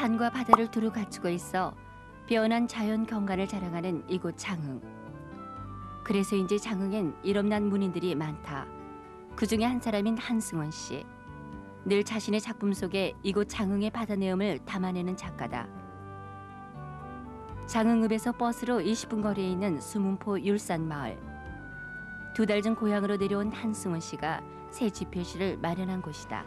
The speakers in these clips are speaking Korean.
산과 바다를 두루 갖추고 있어 빼어난 자연 경관을 자랑하는 이곳 장흥. 그래서인지 장흥엔 일엄난 문인들이 많다. 그 중에 한 사람인 한승원 씨. 늘 자신의 작품 속에 이곳 장흥의 바다 내음을 담아내는 작가다. 장흥읍에서 버스로 20분 거리에 있는 수문포 율산 마을. 두 달 전 고향으로 내려온 한승원 씨가 새 지필실을 마련한 곳이다.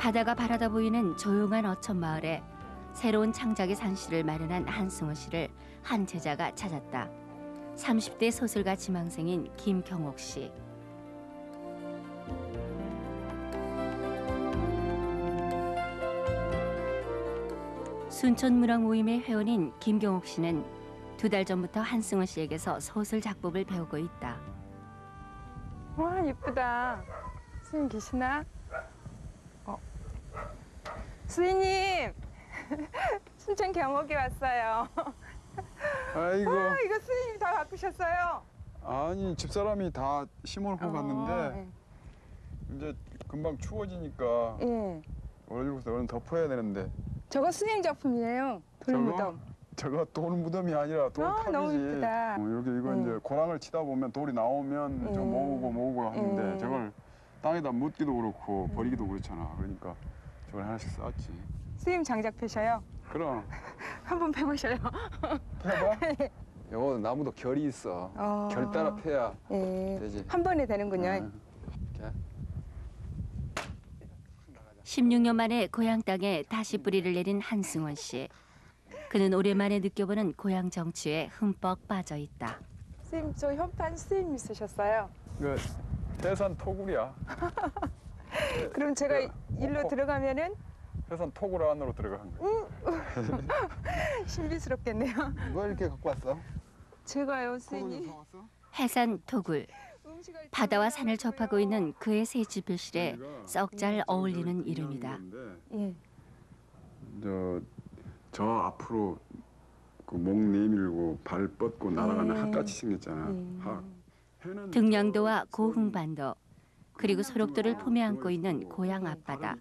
바다가 바라다 보이는 조용한 어촌 마을에 새로운 창작의 산실을 마련한 한승원 씨를 한 제자가 찾았다. 30대 소설가 지망생인 김경옥 씨. 순천문학모임의 회원인 김경옥 씨는 두 달 전부터 한승원 씨에게서 소설 작법을 배우고 있다. 와, 예쁘다. 스님 계시나? 스님! 순천 경옥이 왔어요. 아이고. 아, 이거 스님이 다 바꾸셨어요? 아니, 집사람이 다 심어놓고 갔는데 네. 이제 금방 추워지니까 네. 월요일부터 얼른 덮어야 되는데. 저거 스님 작품이에요. 돌무덤. 저거 돌무덤이 아니라 돌탑이지. 너무 예쁘다. 이렇게 이거 네. 이제 고랑을 치다 보면 돌이 나오면 네. 좀 모으고 하는데 네. 저걸 땅에다 묻기도 그렇고 버리기도 그렇잖아. 그러니까 저걸 하나씩 쌓았지. 스님 장작 패셔요? 그럼. 한번 패보셔요. 패봐? 네. 이거 나무도 결이 있어. 결 따라 패야 네. 되지. 한 번에 되는군요. 네. 16년 만에 고향 땅에 다시 뿌리를 내린 한승원 씨. 그는 오랜만에 느껴보는 고향 정취에 흠뻑 빠져 있다. 스님, 저 현판 스님 있으셨어요? 그 태산 토굴이야. 그럼 제가 일로 들어가면은? 태산 토굴 안으로 들어간 거예요. 신비스럽겠네요. 뭘 이렇게 갖고 왔어? 제가요, 스님. 해산 토굴. 바다와 산을 접하고 있는 그의 새 집필실에 썩 잘 어울리는 이름이다. 예. 저 앞으로 그 목 내밀고 발 뻗고 날아가는 예. 학같이 생겼잖아. 예. 학. 득량도와 고흥반도 그리고 소록도를 품에 안고 있는 고향 앞바다.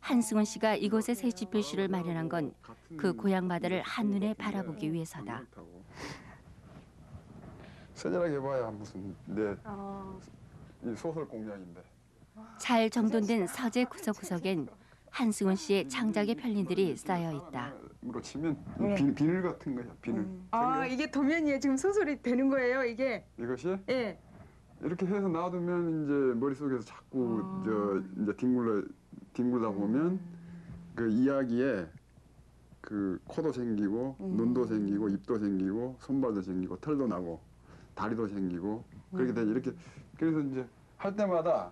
한승원 씨가 이곳에 새 집필실을 마련한 건 그 고향 바다를 한눈에 바라보기 위해서다. 세밀하게 봐야 무슨 내 이 소설 공략인데. 잘 정돈된 서재 구석구석엔 한승원 씨의 창작의 편린들이 쌓여 있다. 이거 치면 비늘 같은 거야, 비늘. 아, 이게 도면이에 지금 소설이 되는 거예요, 이게? 이것이? 예. 이렇게 해서 놔두면 이제 머릿속에서 자꾸 저 이제 뒹굴다 보면 그 이야기에 그 코도 생기고 눈도 생기고 입도 생기고 손발도 생기고 털도 나고. 다리도 생기고 그렇게 되죠. 이렇게 그래서 이제 할 때마다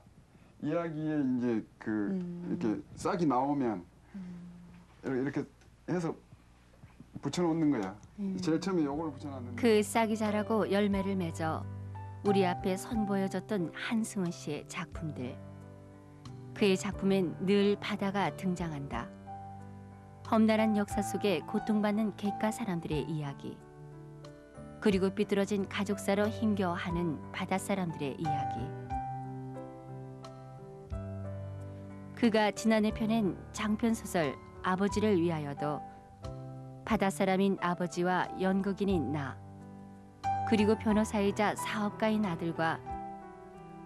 이야기에 이제 그 이렇게 싹이 나오면 이렇게 해서 붙여놓는 거야. 제일 처음에 요걸 붙여놨는데 그 싹이 자라고 열매를 맺어 우리 앞에 선보여졌던 한승원 씨의 작품들. 그의 작품엔 늘 바다가 등장한다. 험난한 역사 속에 고통받는 객가 사람들의 이야기. 그리고 삐뚤어진 가족사로 힘겨워하는 바닷사람들의 이야기. 그가 지난해 펴낸 장편소설 아버지를 위하여도 바닷사람인 아버지와 연극인인 나, 그리고 변호사이자 사업가인 아들과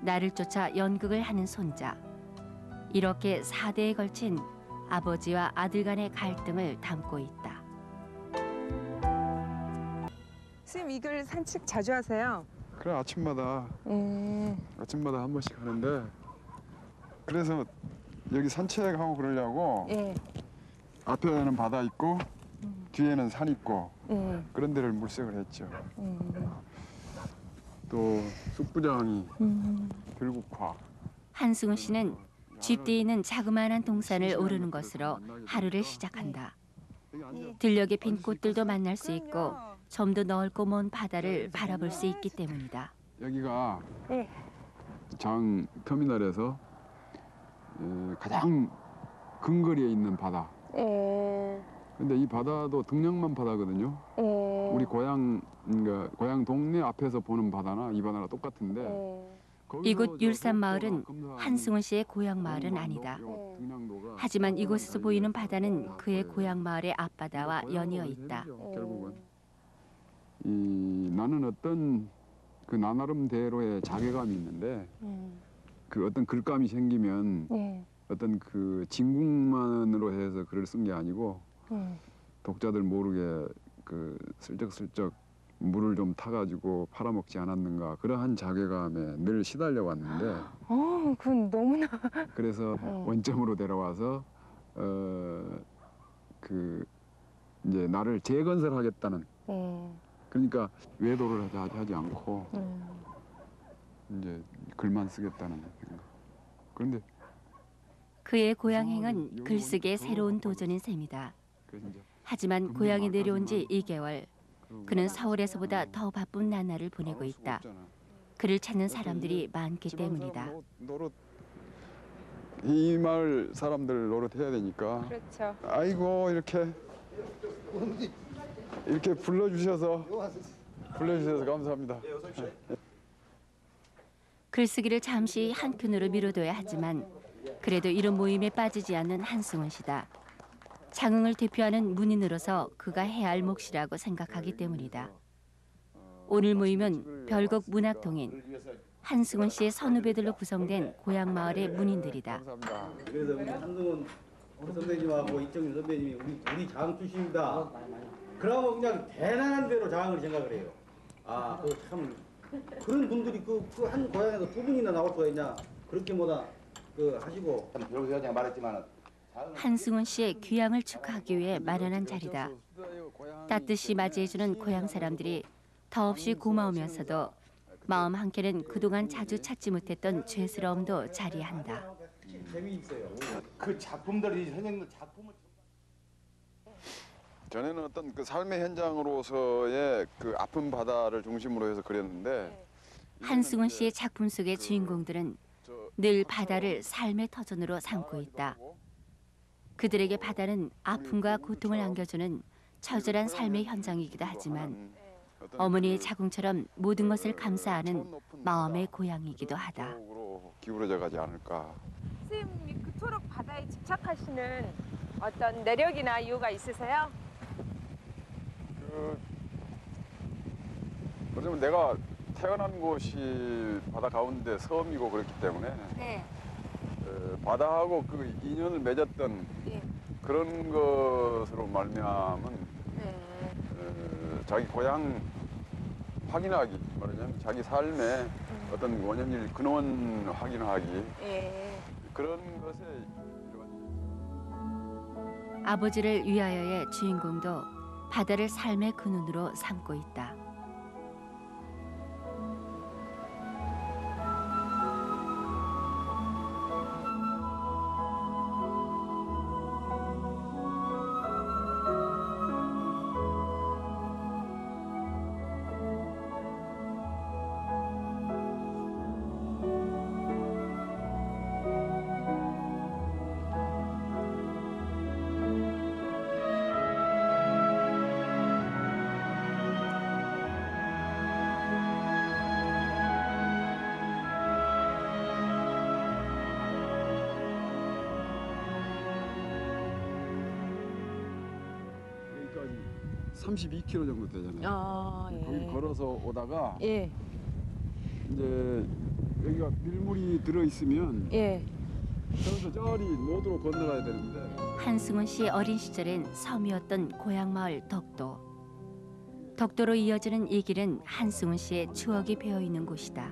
나를 쫓아 연극을 하는 손자, 이렇게 4대에 걸친 아버지와 아들 간의 갈등을 담고 있다. 스님 이걸 산책 자주 하세요? 그래, 아침마다 아침마다 한 번씩 하는데 그래서 여기 산책하고 그러려고 예. 앞에는 바다 있고 뒤에는 산 있고 그런 데를 물색을 했죠. 또 쑥부장이 들국화. 한승원 씨는 집 뒤에 있는 자그마한 동산을 오르는 것으로 하루를 시작한다. 들녘의 빈 꽃들도 만날 수 있고 좀 더 넓고 먼 바다를 바라볼 수 있기 때문이다. 여기가 네. 장 터미널에서 가장 근거리에 있는 바다. 네. 근데 이 바다도 득량만 바다거든요. 예. 우리 고향, 그러니까 고향 동네 앞에서 보는 바다나 이 바다나 똑같은데. 예. 이곳 율산마을은 한승원 씨의 고향 마을은 아니다. 하지만 이곳에서 보이는 바다는 그의 고향 마을의 앞바다와 연이어 있다. 결국은 이 나는 어떤 그 나나름대로의 자괴감이 있는데 그 어떤 글감이 생기면 어떤 그 진국만으로 해서 글을 쓴 게 아니고 독자들 모르게 그 슬쩍슬쩍 물을 좀 타가지고 팔아먹지 않았는가 그러한 자괴감에 늘 시달려 왔는데. 그건 너무나. 그래서 원점으로 데려와서 그 이제 나를 재건설하겠다는. 그러니까 외도를 하지 않고 이제 글만 쓰겠다는 생각. 그런데 그의 고향행은 글쓰기의 새로운 도전인 셈이다. 하지만 고향에 내려온 지 2개월. 그는 서울에서보다 더 바쁜 나날을 보내고 있다. 그를 찾는 사람들이 많기 때문이다. 이 마을 사람들 노릇해야 되니까. 그렇죠. 아이고 이렇게 불러주셔서 감사합니다. 글쓰기를 잠시 한켠으로 미뤄둬야 하지만 그래도 이런 모임에 빠지지 않는 한승원 씨다. 장흥을 대표하는 문인으로서 그가 해야 할 몫이라고 생각하기 때문이다. 오늘 모임은 별곡 문학동인, 한승원 씨의 선후배들로 구성된 고향 마을의 문인들이다. 그래서 우리 한승원 선배님하고 이정윤 선배님이 우리 장흥 출신입니다. 그러고 그냥 대단한 대로 장흥을 생각을 해요. 아, 참 그런 분들이 그 한 고향에서 2분이나 나올 수가 있냐 그렇게 뭐다 그 하시고. 여기서 제가 말했지만. 한승원 씨의 귀향을 축하하기 위해 마련한 자리다. 따뜻히 맞이해주는 고향 사람들이 더없이 고마우면서도 마음 한켠엔 그동안 자주 찾지 못했던 죄스러움도 자리한다. 그 작품들이 선생님들 작품을 전에는 어떤 그 삶의 현장으로서의 그 아픈 바다를 중심으로 해서 그렸는데 한승원 씨의 작품 속의 주인공들은 늘 바다를 삶의 터전으로 삼고 있다. 그들에게 바다는 아픔과 고통을 안겨주는 처절한 삶의 현장이기도 하지만 어머니의 자궁처럼 모든 것을 감사하는 마음의 고향이기도 하다. 기울어져 가지 않을까. 선생님이 그토록 바다에 집착하시는 어떤 내력이나 이유가 있으세요? 그러면 내가 태어난 곳이 바다 가운데 섬이고 그렇기 때문에. 네. 바다하고 그 인연을 맺었던 예. 그런 것으로 말미암은 자기 고향 확인하기, 말하자면 자기 삶의 어떤 원인을 근원 확인하기 그런 것에 아버지를 위하여의 주인공도 바다를 삶의 근원으로 삼고 있다. 여기까지 32km 정도 되잖아요. 거기 걸어서 오다가 이제 여기가 밀물이 들어있으면 저기서 저리 노드로 건너가야 되는데. 한승원 씨 어린 시절엔 섬이었던 고향 마을 덕도. 덕도로 이어지는 이 길은 한승원 씨의 추억이 배어있는 곳이다.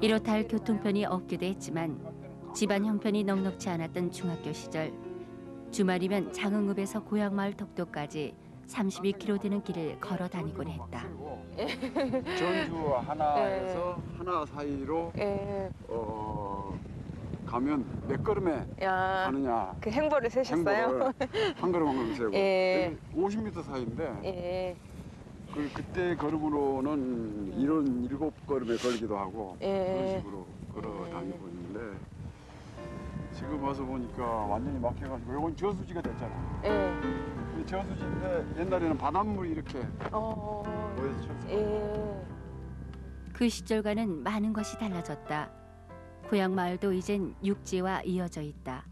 이렇다 할 교통편이 없기도 했지만 집안 형편이 넉넉지 않았던 중학교 시절 주말이면 장흥읍에서 고향마을 덕도까지 32km 되는 길을 걸어 다니곤 했다. 전주 하나에서 하나 사이로 가면 몇 걸음에 가느냐. 그 행보를 세셨어요? 한 걸음 한 걸음 세고. 50m 사이인데 그때 걸음으로는 이런 7걸음에 걸기도 하고 그런 식으로 걸어 다니고 있는데 지금 와서 보니까 완전히 막혀가지고 이건 저수지가 됐잖아. 예. 이 저수지인데 옛날에는 바닷물이 이렇게 모여서 쳤어. 예. 그 시절과는 많은 것이 달라졌다. 고향 마을도 이젠 육지와 이어져 있다.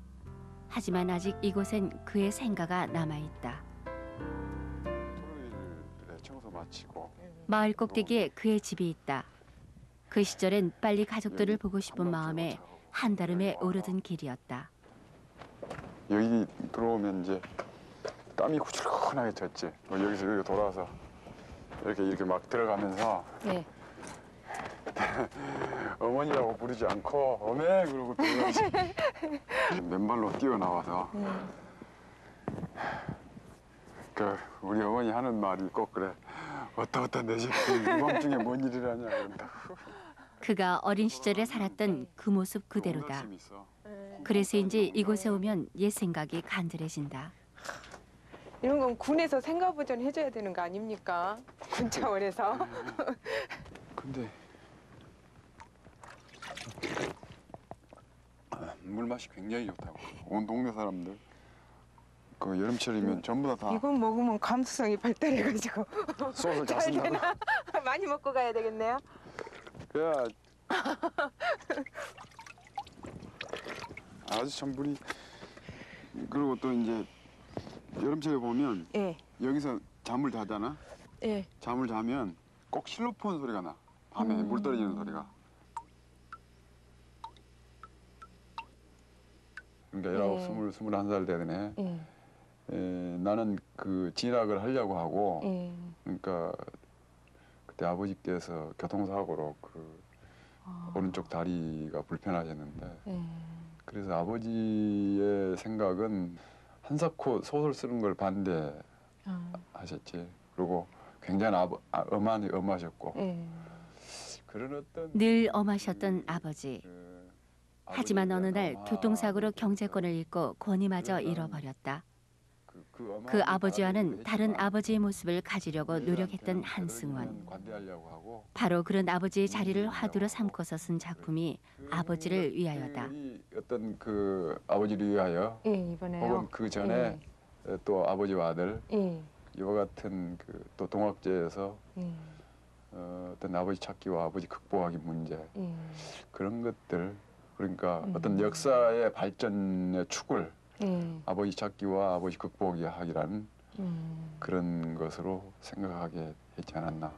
하지만 아직 이곳엔 그의 생가가 남아있다. 토요일에 청소 마치고 마을 꼭대기에 그의 집이 있다. 그 시절엔 빨리 가족들을 보고 싶은 마음에 한달음에 오르던 길이었다. 여기 들어오면 이제 땀이 후줄근하게 젖지. 여기서 여기 돌아서 이렇게 막 들어가면서 네. 어머니라고 부르지 않고 어메 그러고 들어가지. 맨발로 뛰어나와서 그 우리 어머니 하는 말이 꼭 그래. 왔다 갔다 내 새끼 밤중에 뭔 일이라냐 그런다. 그가 어린 시절에 살았던 그 모습 그대로다. 그래서인지 이곳에 오면 옛 생각이 간절해진다. 이런 건 군에서 생가보전 해줘야 되는 거 아닙니까? 군차원에서. 근데 물 맛이 굉장히 좋다고. 온 동네 사람들. 그 여름철이면 전부 다. 이건 먹으면 감수성이 발달해가지고. 소스를 잘 쓴다고. 많이 먹고 가야 되겠네요. 야, 아주 전분이. 그리고 또 이제 여름철에 보면 예. 여기서 잠을 자잖아. 예. 잠을 자면 꼭 실로폰 소리가 나. 밤에 물 떨어지는 소리가. 그러니까 19, 20, 21살 되네. 예. 에, 나는 그 진학을 하려고 하고. 예. 그러니까. 아버지께서 교통사고로 그 오른쪽 다리가 불편하셨는데 그래서 아버지의 생각은 한사코 소설 쓰는 걸 반대하셨지. 그리고 굉장히 엄하니 엄하셨고 그런 어떤 늘 엄하셨던 아버지. 하지만 어느 날 교통사고로 경제권을 잃고 권위마저 잃어버렸다. 그 아버지와는 다른 아버지의 모습을 가지려고 노력했던 한승원. 바로 그런 아버지의 자리를 화두로 삼고서 쓴 작품이 아버지를 위하여다. 어떤 그 아버지를 위하여 혹은 그 전에 또 아버지와 아들 이와 같은 그 또 동학제에서 어떤 아버지 찾기와 아버지 극복하기 문제 그런 것들 그러니까 어떤 역사의 발전의 축을 아버지 찾기와 아버지 극복이 하기라는 그런 것으로 생각하게 했지 않았나.